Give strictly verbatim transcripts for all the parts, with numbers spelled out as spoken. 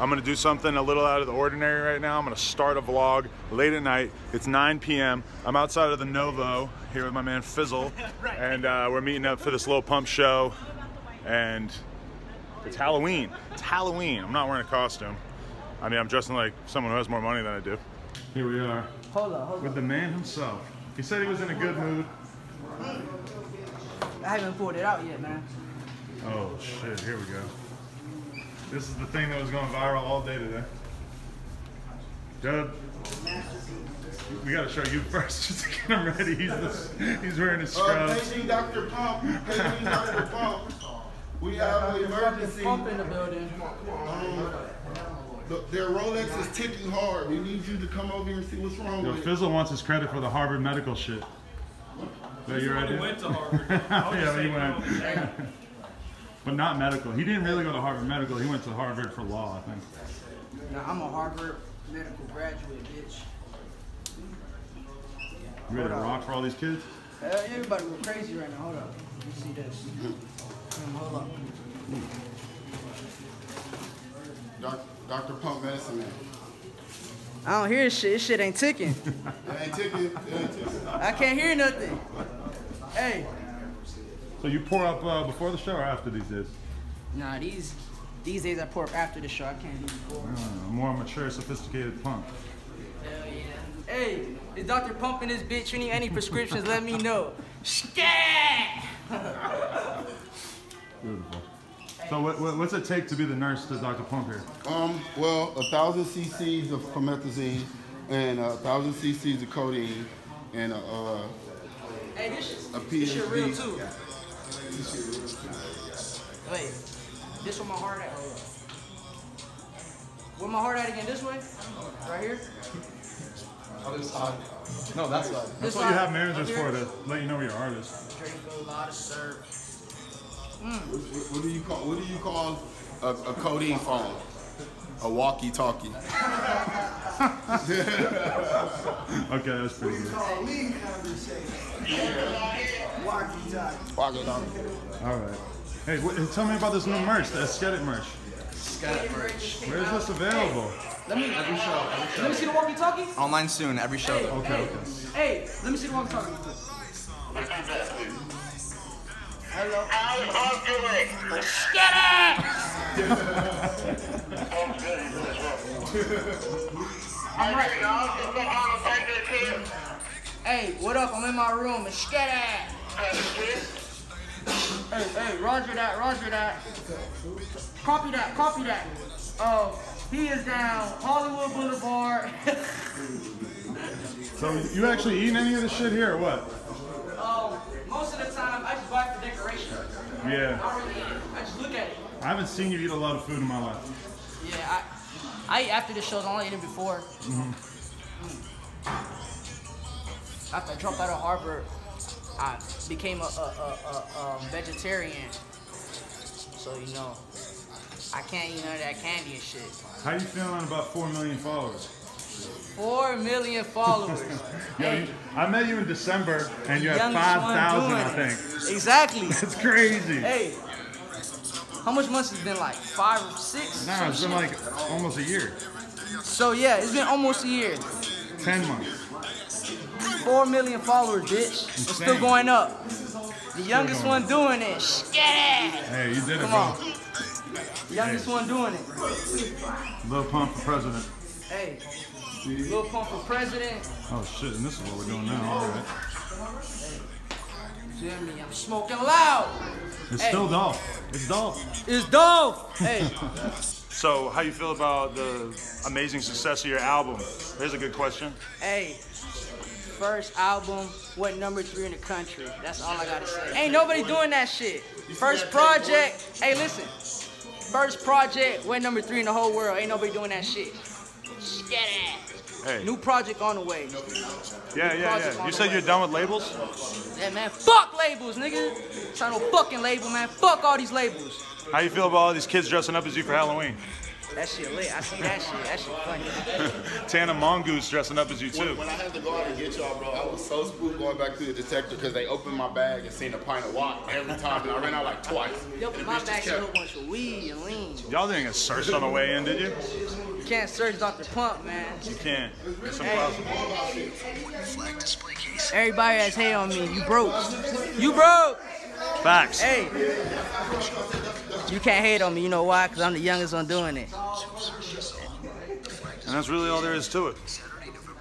I'm gonna do something a little out of the ordinary right now. I'm gonna start a vlog late at night. It's nine P M I'm outside of the Novo here with my man Fizzle. Right. And uh, we're meeting up for this Lil Pump show. And it's Halloween. It's Halloween. I'm not wearing a costume. I mean, I'm dressing like someone who has more money than I do. Here we are. Hold on, hold on. With the man himself. He said he was in a good mood. I haven't pulled it out yet, man. Oh shit, here we go. This is the thing that was going viral all day today. Dub, we gotta show you first just to get him ready. He's, this, he's wearing his scrubs. Uh, thank you, Doctor Pump. Thank you, Doctor Pump. We have an emergency. Pump in the building. Come on, come on. Um, the, their Rolex is ticking hard. We need you to come over here and see what's wrong Yo, with Fizzle it. Fizzle wants his credit for the Harvard medical shit. That your idea? He went to Harvard. Yeah, he went. But not medical. He didn't really go to Harvard medical. He went to Harvard for law, I think. Now, I'm a Harvard medical graduate, bitch. You ready to rock for all these kids? Uh, everybody go crazy right now. Hold up. Let me see this. Mm. Hold up. Mm. Doctor Pump medicine man. I don't hear this shit. This shit ain't ticking. It ain't ticking. It ain't ticking. I can't hear nothing. Hey. So you pour up uh, before the show or after these days? Nah, these these days I pour up after the show. I can't do before. Uh, more mature, sophisticated punk. Hell yeah. Hey, is Doctor Pump in this bitch? You need any prescriptions, let me know. Scat! Beautiful. So what, what, what's it take to be the nurse to Doctor Pump here? Um, well, a thousand cc's of promethazine and a thousand cc's of codeine and a, uh, hey, this, a P H D. This shit real too. Yeah. Wait, this with my heart at. With my heart at again, this way? Right here? Oh, this side. No, that's side. That's what you have managers for, to let you know you're artists. Drink a lot of syrup. Mm. What, what do you call, what do you call a, a codeine phone? A walkie talkie. Okay, that's pretty good. Walkie talkie. Walkie talkie. All right. Hey, what, tell me about this new merch, the Skeddit merch. Skeddit merch. Where is this available? Let me. Every show. Every show. Let me see the walkie talkie. Online soon. Every show. Hey, okay. Hey, okay. Hey, let me see the walkie talkie. Hello. How are you doing? Skeddit. I'm right. Hey, what up? I'm in my room. Skeddit. Hey, hey, roger that, roger that. Copy that, copy that. Oh, uh, he is down Hollywood Boulevard. So you actually eating any of this shit here or what? Oh, uh, most of the time I just buy it for decoration. Yeah. I don't really eat it. I just look at it. I haven't seen you eat a lot of food in my life. Yeah, I, I eat after the shows. I only ate it before. Mm-hmm. Mm. After I dropped out of Harvard, I became a, a, a, a, a vegetarian. So, you know, I can't eat none of that candy and shit. How you feeling about four million followers? four million followers. Yo, you, I met you in December, and you had five thousand, I think. Exactly. That's crazy. Hey. How much months has it been, like five or six? Nah, it's been like almost a year. So yeah, it's been almost a year. Ten months. Four million followers, bitch. Insane. It's still going up. The youngest one doing it. Skeddit. Hey, you did it, bro. Come on. Youngest one doing it. Lil Pump for president. Hey. Lil Pump for president. Oh shit, and this is what we're doing now. All right. Hey. I'm smoking loud. It's hey. Still Dolph. It's Dolph. It's Dolph. Hey. So, how you feel about the amazing success of your album? Here's a good question. Hey, first album, went number three in the country. That's all I gotta say. Ain't nobody doing that shit. First project. Hey, listen. First project, went number three in the whole world. Ain't nobody doing that shit. Get it. Hey. New project on the way. Yeah, New yeah, yeah. You said you're done with labels? Yeah, man. Fuck labels, nigga. I'm trying to fucking label, man. Fuck all these labels. How you feel about all these kids dressing up as you for Halloween? That shit lit. I see that shit. That shit funny. Tana Mongeau's dressing up as you, too. When, when I had to go out and get y'all, bro, I was so spooked going back to the detector because they opened my bag and seen a pint of wok every time. And I ran out like twice. Yo, my bag had a whole bunch of weed and lean. Y'all didn't get searched on the way in, did you? You can't search Doctor Pump, man. You can't. It's impossible. Everybody has hate on me. You broke. You broke. Facts. Hey, you can't hate on me. You know why? Because I'm the youngest on doing it. And that's really all there is to it.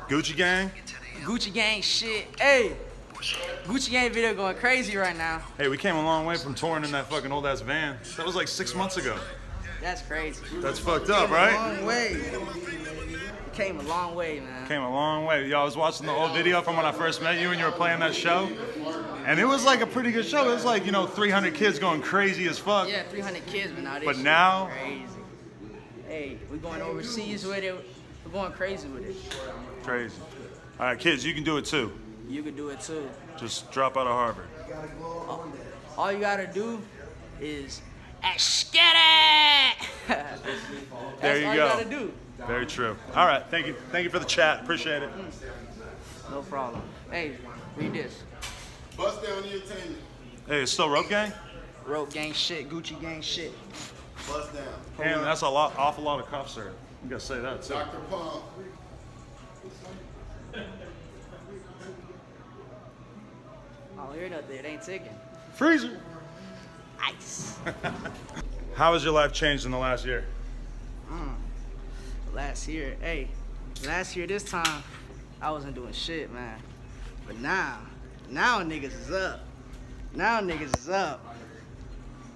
Gucci Gang. Gucci Gang shit. Hey, Gucci Gang video going crazy right now. Hey, we came a long way from touring in that fucking old ass van. That was like six months ago. That's crazy. That's fucked up, right? A long way. Came a long way, man. Came a long way. Yo, I was watching the old video from when I first met you and you were playing that show. And it was like a pretty good show. It was like, you know, three hundred kids going crazy as fuck. Yeah, three hundred kids, but now this But now... crazy. Hey, we're going overseas with it. We're going crazy with it. Crazy. All right, kids, you can do it too. You can do it too. Just drop out of Harvard. All, all you gotta do is... Skeddit! That's there you all go. You gotta do. Very true. All right. Thank you. Thank you for the chat. Appreciate it. No problem. Hey, read this. Bust down the entertainment. Hey, it's still Rope Gang? Rope Gang shit. Gucci Gang shit. Bust down. And that's a lot, awful lot of cough syrup. You gotta say that. Too. Doctor Pump. I'll hear nothing. It ain't ticking. Freezer. Ice. How has your life changed in the last year? Mm. Last year, hey, last year this time, I wasn't doing shit, man. But now, now niggas is up. Now niggas is up.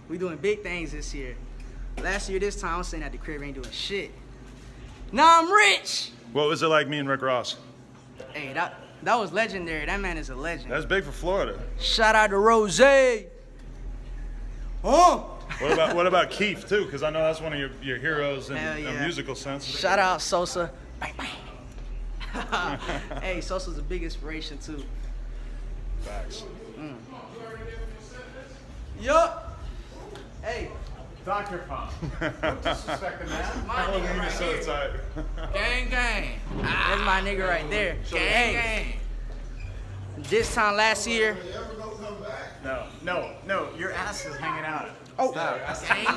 We doing big things this year. Last year this time, I was sitting at the crib, ain't doing shit. Now I'm rich! What was it like me and Rick Ross? Hey, that, that was legendary. That man is a legend. That's big for Florida. Shout out to Rose. Oh! What about what about Keef too? Because I know that's one of your, your heroes in yeah. a musical sense. Shout out Sosa. Bang, bang. Hey, Sosa's a big inspiration too. Facts. Mm. Yup. Hey. Doctor Pump. Don't disrespect the man. My nigga right so here. Tight. Gang, gang. That's my nigga right there. Gang, gang. This time last year. No, no, no. Your ass is hanging out. Oh, gang,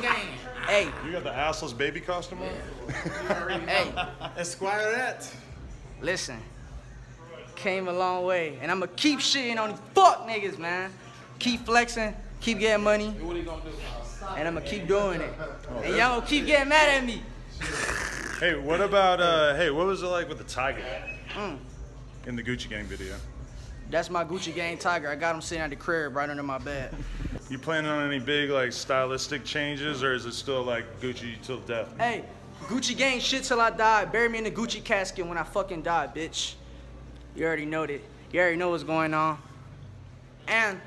gang. Hey. You got the assless baby costume on? Yeah. Hey. Esquirette. Listen. Came a long way. And I'm going to keep shitting on these fuck niggas, man. Keep flexing. Keep getting money. What are you going to do? And I'm going to keep doing it. Oh, and y'all going to keep getting mad at me. Hey, what about, uh, hey, what was it like with the tiger mm. in the Gucci Gang video? That's my Gucci Gang tiger. I got him sitting at the crib right under my bed. You planning on any big like stylistic changes, or is it still like Gucci till death? Hey, Gucci Gang shit till I die. Bury me in the Gucci casket when I fucking die, bitch. You already know that. You already know what's going on. And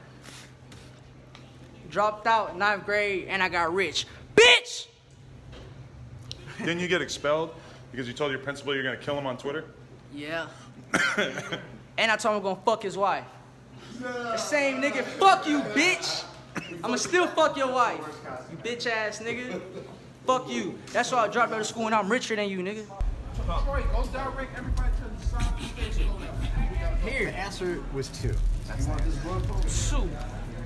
dropped out ninth grade and I got rich, bitch. Didn't you get expelled because you told your principal you're gonna kill him on Twitter? Yeah. And I told him I'm gonna fuck his wife. The same nigga. Fuck you, bitch. I'ma still fuck your wife, you bitch ass nigga. Fuck you. That's why I dropped out of school and I'm richer than you, nigga. Troy, go direct everybody to the side of the station. Here. The answer was two. That's you want this one? Two.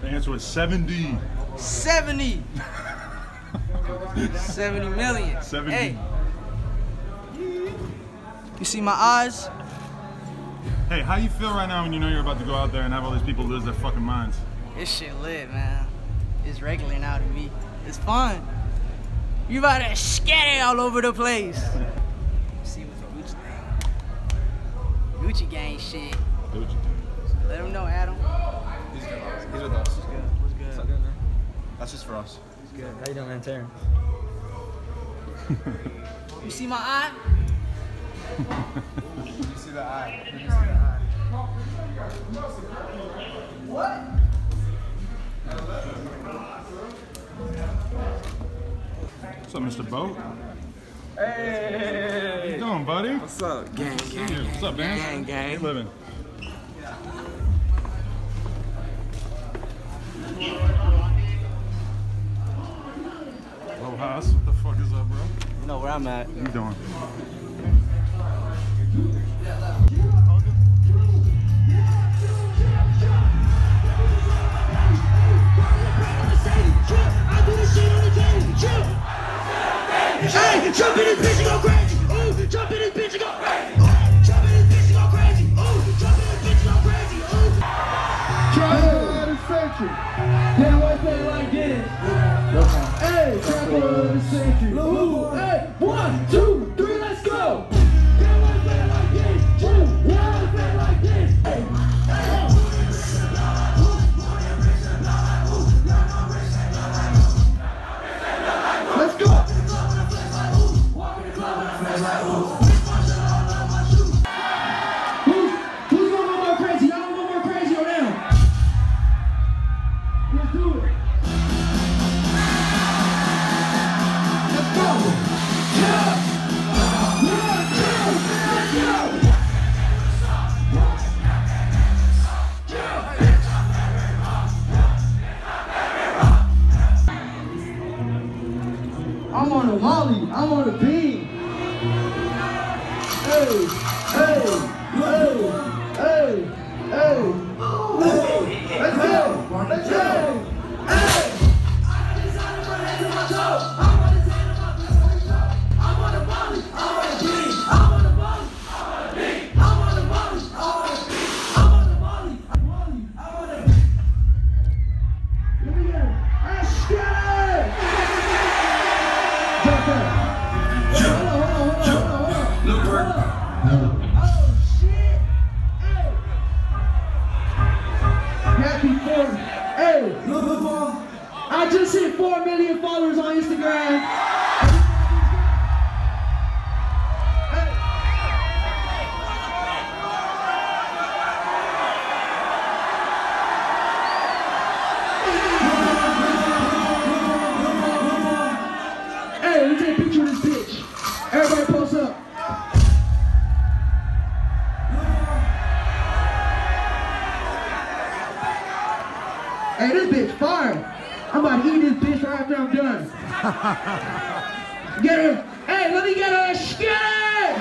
The answer was seventy. Seventy. Seventy million. Seventy. Hey. You see my eyes? Hey, how you feel right now when you know you're about to go out there and have all these people lose their fucking minds? This shit lit, man. It's regular now to me. It's fun. You about to scatter all over the place. See what's the Gucci thing. Gucci Gang shit. Gucci. Let them know, Adam. He's good. He's with us. What's good? What's good? What's up, man? That's just for us. It's good. How you doing, man, Taryn? You see my eye? You see the eye? You see the eye? What? What's up, Mister Boat? Hey! How you doing, buddy? What's up, gang, gang, gang? What's up, man? Gang, gang. How you living? Oh, House. What the fuck is up, bro? You know where I'm at. What you doing? I do this shit on the game. Jump. Hey, jump in this bitch and go crazy. Oh, jump in this bitch and go crazy. Oh, jump in this bitch and go crazy. Oh, jump in this bitch and go crazy. Oh. Travel the century. They always play like this. Hey, travel the century. Hey, one, two, three, let's go. They always play like this. Two, they always play like this. Hey, hey. I'm on the beat. Hey, hey, hey, hey, hey. Let's go, let's go. Hey. I got inside of my head and my toes. I want to stand up my toes. I want to body. I want to beat. I want to body. I want to beat. I want to body. I want to body. I want to body. I want to beat. Let me go. Let's go. Jump up. Hey, Lil Pump, I just hit four million followers on Instagram. Hey, hey, let me take a picture of this bitch. Everybody post up. Hey, this bitch fire. I'm about to eat this bitch right after I'm done. Get her. Hey, let me get her. Skeddit!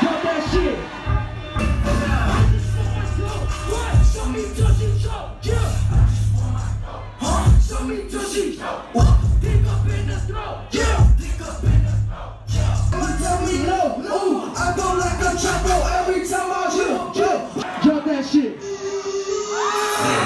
Jump that shit. Show me Dutchie. Yeah. Show me Dutchie. Dig up in the throat. Yeah. Dig up in the throat. Yeah. Don't tell me no. Ooh, I go like a chapo every time I jump. Jump. Jump that shit. Hey!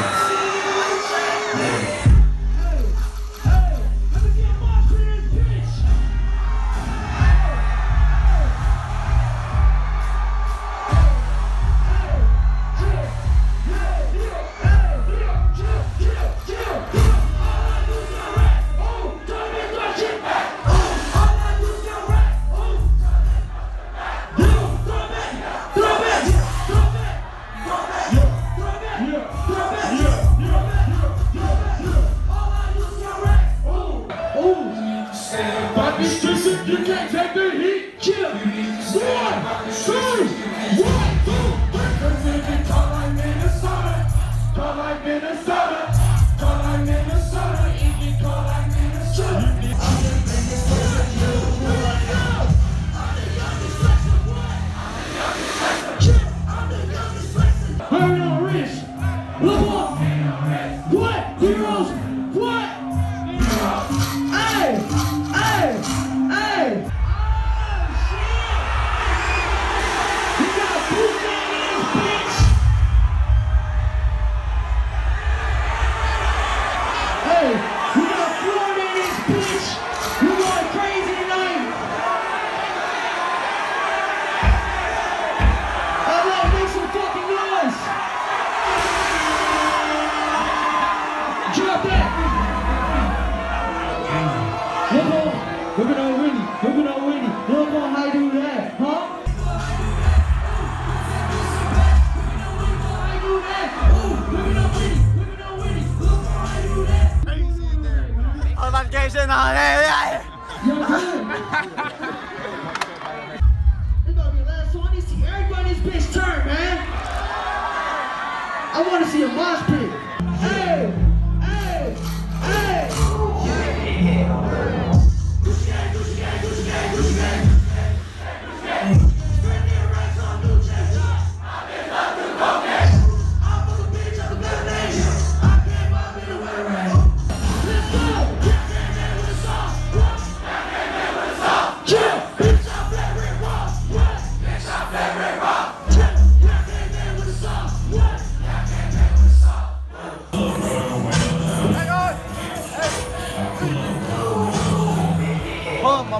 Hey! Hey! Yeah.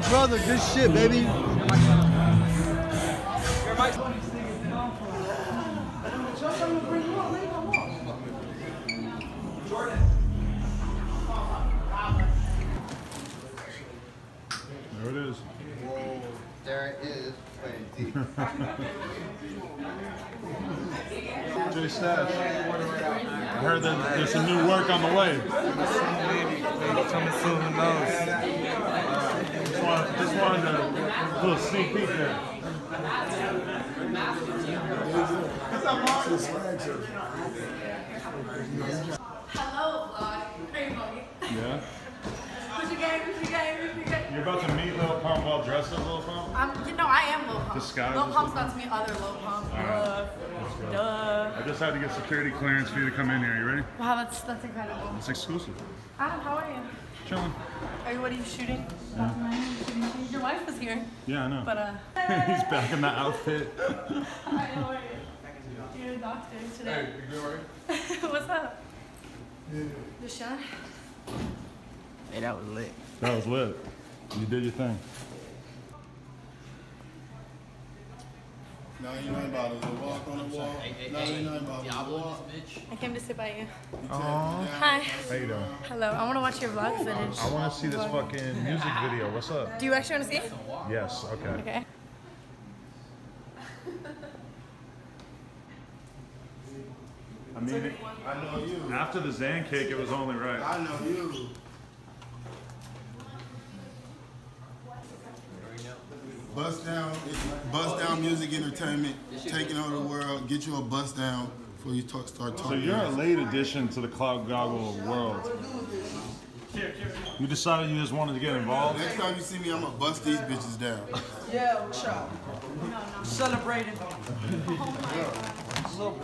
my brother. Good shit, baby. There it is. Whoa, there it is. Wait, Jay Stash. I heard that there's some new work on the way. Coming soon, who knows? Just wanted, just wanted a little sneak peek there. Hello, vlog. Hey, mommy. Yeah? Gucci Gang, Gucci Gang, Gucci Gang. You're about to meet Lil Pump while dressed as Lil Pump? Um, you know, I am Lil Pump. Disguised Lil Pump's about to meet other Lil Pump. All right. Duh. Duh. I just had to get security clearance for you to come in here. You ready? Wow, that's that's incredible. It's exclusive. Adam, how are you? Chilling. Are you, what are you shooting? Yeah. Um, your wife was here. Yeah, I know. But, uh... He's back in that outfit. Hi, how are you? You're a doctor today. Hey, you good, right? What's up? Yeah. Just shot? Hey, that was lit. That was lit. You did your thing. Now you know about it. Walk on the wall. Now you know about it. I came to sit by you. Aww. Hi. How you doing? Hello. I want to watch your vlog footage. I want to see this fucking music video. What's up? Do you actually want to see it? Yes. Okay. Okay. I mean, I know you. After the Zan cake, it was only right. I know you. Bust down, bust down music entertainment, taking over the world. Get you a bust down before you talk, start talking. So you're a late addition to the cloud goggle world. You decided you just wanted to get involved? Next time you see me, I'm gonna bust these bitches down. Yeah, what's up? Celebrating. Oh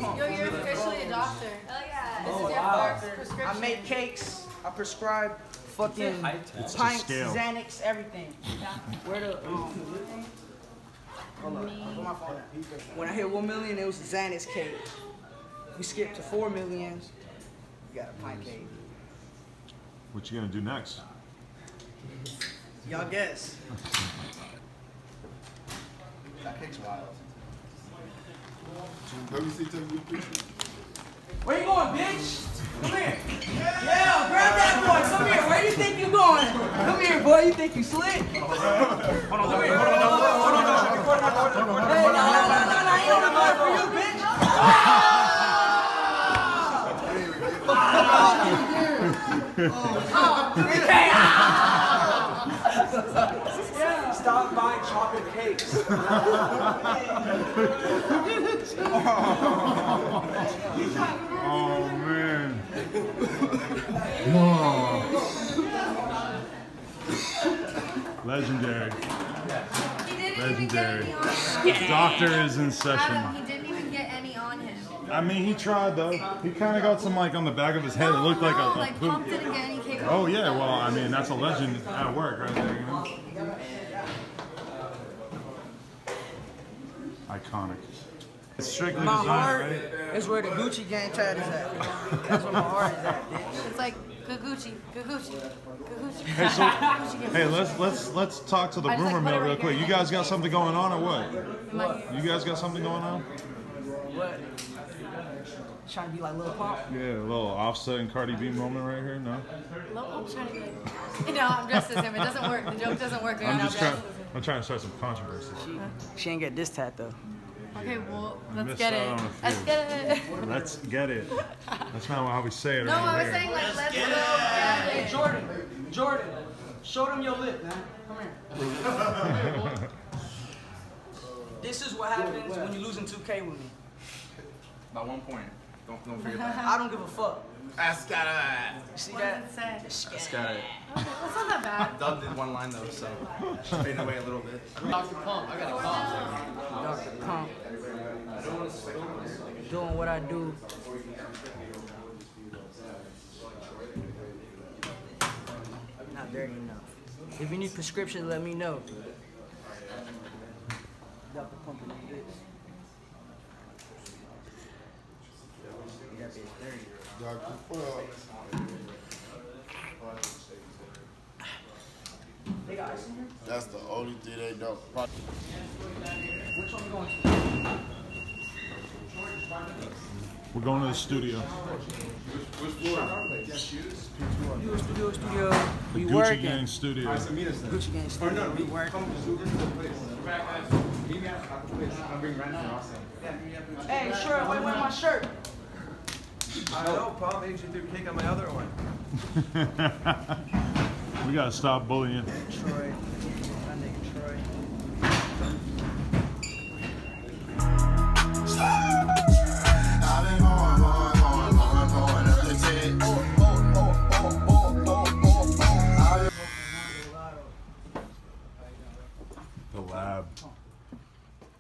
my God. Yo, you're officially a doctor. Oh yeah. This is your first prescription. I make cakes, I prescribe. Fucking pints, Xanax, everything. Yeah. Where the um, hold on, hold my phone. When I hit one million, it was a Xanax cake. We skipped to four million. We got a pint cake. What you gonna do next? Y'all guess. That cake's wild. Where you going, bitch? Come here. Yeah, grab that boy. Come here. Where do you think you're going? Come here, boy. You think you slick? Hold on, hold on, hold on, hold on, hold on. Hey, no, no, no, no, I ain't on the line for you, bitch. Oh! Stop buying chocolate cakes. Oh. Oh man. Whoa. Legendary. He didn't Legendary. Even get any on him. Doctor is in session. Adam, he didn't even get any on him. I mean, he tried though. He kind of got some like on the back of his head. It looked no, like a, a like, poop. Pump didn't get any kick off. Oh yeah, well, I mean, that's a legend at work right there, you know? Iconic. It's strictly my heart right? is where the Gucci Gang tat is at. That's where my heart is at, bitch. It's like Gucci, Gucci, Gucci. Hey, so, hey, let's let's let's talk to the I rumor like, mill right real quick. You guys got something going on or what? what? You guys got something going on? What? Trying to be like Lil Pump? Yeah, a little Offset and Cardi B moment right here. No. Lil Pump's trying to be like. No, I'm dressed as him. It doesn't work. The joke doesn't work. I'm just trying. I'm trying to start some controversy. She, she ain't get this tat though. Okay, well, let's get it. Let's get it. Let's get it. That's not how we say it. No, right I was here. saying like, let's, let's get, go get it. Hey, Jordan, Jordan, show them your lip, man. Come here. Come here, boy. This is what happens when you lose in two K with me. By one point. Don't, don't forget that. I don't give a fuck. I Skeddit. See that? I Skeddit. That's not that bad. Doug did one line though, so she faded away a little bit. Doctor Pump, I got a call. Doctor Pump. Doing what I do. Not dirty enough. If you need prescription, let me know. Doctor Pump is a bitch. They got ice in here? That's the only thing they know. Which one are we going to? We're going to the studio. Which floor are they? Studio, studio. We working. Gucci Gang studio. Gucci Gang studio. We working. I'll bring Randy and Offset. Hey, sure. Wait, wait, my shirt. I know, Pop. Maybe you threw cake on my other one. We gotta stop bullying. Troy.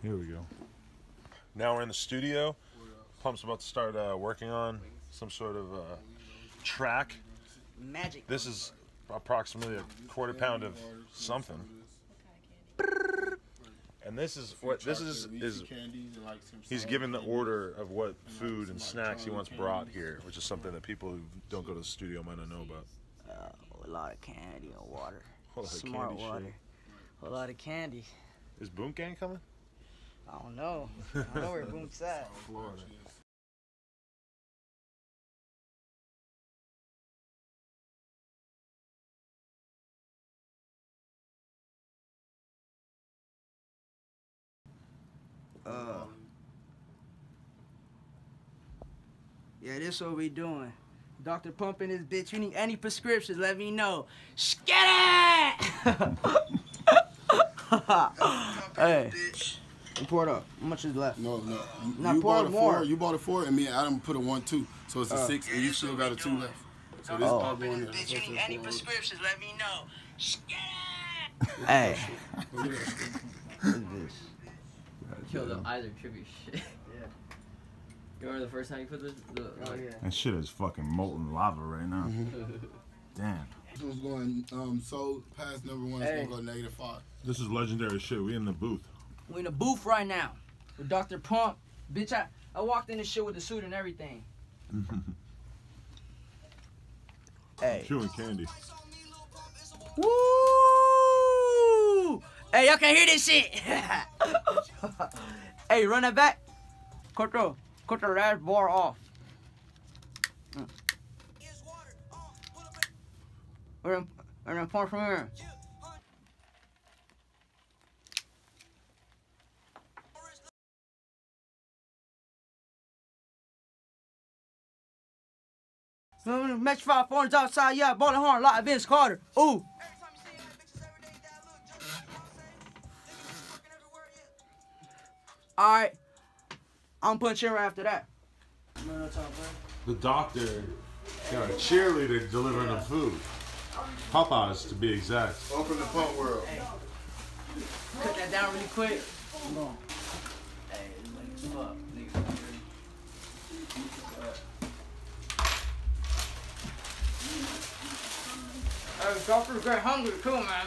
Here we go. Now we're in the studio. Pump's about to start uh, working on some sort of uh, track. Magic. This is approximately a quarter pound of something. And this is what this is is. He's given the order of what food and snacks he wants brought here, which is something that people who don't go to the studio might not know about. Uh, a lot of candy and water. Smart water. A lot of candy. Is Boom Gang coming? I don't know. I don't know where Boom's at. Florida. Uh, yeah, this what we doing. Doctor Pump in this bitch. You need any prescriptions, let me know. Skeddit! Hey. Bitch. You poured up. How much is left? No, no. You, Not you bought a more. four. You bought a four, and me and Adam put a one two. So it's a uh, six, yeah, and you still got a two doing. left. So this oh. is all going. Bitch, you need any prescriptions? Let me know. Skeddit! Hey. Look at this. Kill the Isaac tribute shit. Yeah. You remember the first time you put this? The, oh, yeah. That shit is fucking molten lava right now. Mm-hmm. Damn. This was going um so past number one. Hey. It's gonna go negative five. This is legendary shit. We in the booth. We in the booth right now with Doctor Pump. Bitch, I I walked in this shit with the suit and everything. Hey. Chewing candy. Woo! Hey, y'all can hear this shit. Hey, run that back. Cut the cut the last bar off. Mm. We're gonna pour from here. Match five phones outside, yeah, bowling horn, lot of Vince Carter. Ooh. Alright. I'm putting cheer right after that. The doctor got a cheerleader delivering the food. Popeyes, to be exact. Welcome to Pump World. Hey. Cut that down really quick. Come on. Hey, it's like fuck, nigga. Hey, doctor's very hungry too, man.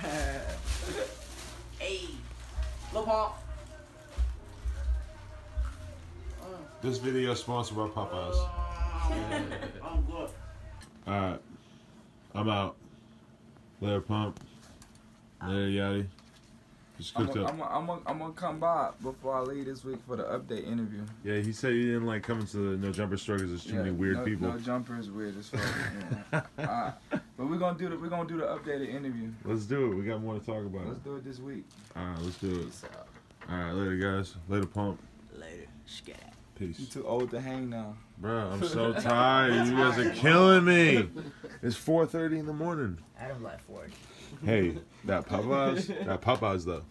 Hey, Lil Pump. This video is sponsored by Popeyes. I'm good. Alright, I'm out. Lil Pump, Lil Yachty. Just cooked I'm a, up. I'm gonna come by before I leave this week for the update interview. Yeah, he said he didn't like coming to the No Jumper store because there's too yeah, many weird no, people. No Jumper is weird as fuck. Yeah. Right. But we're gonna do the we're gonna do the updated interview. Let's do it. We got more to talk about. Let's do it this week. Alright, let's do it. Alright, later guys. Later Pump. Later. Scat. Peace. You too old to hang now. Bro, I'm so tired. You guys are killing me. It's four thirty in the morning. Adam like forty. Hey, that Popeyes, that Popeyes though.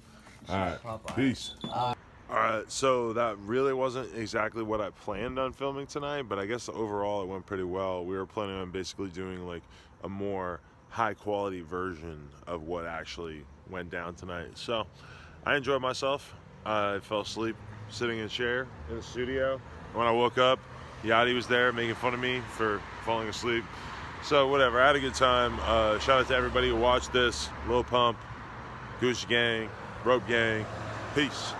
All right, Popeyes. Peace. Uh All right, so that really wasn't exactly what I planned on filming tonight, but I guess overall it went pretty well. We were planning on basically doing like a more high quality version of what actually went down tonight. So I enjoyed myself. I fell asleep sitting in a chair in the studio. When I woke up, Yachty was there making fun of me for falling asleep. So whatever, I had a good time. Uh, shout out to everybody who watched this. Lil Pump, Gucci Gang, Rope Gang. Peace.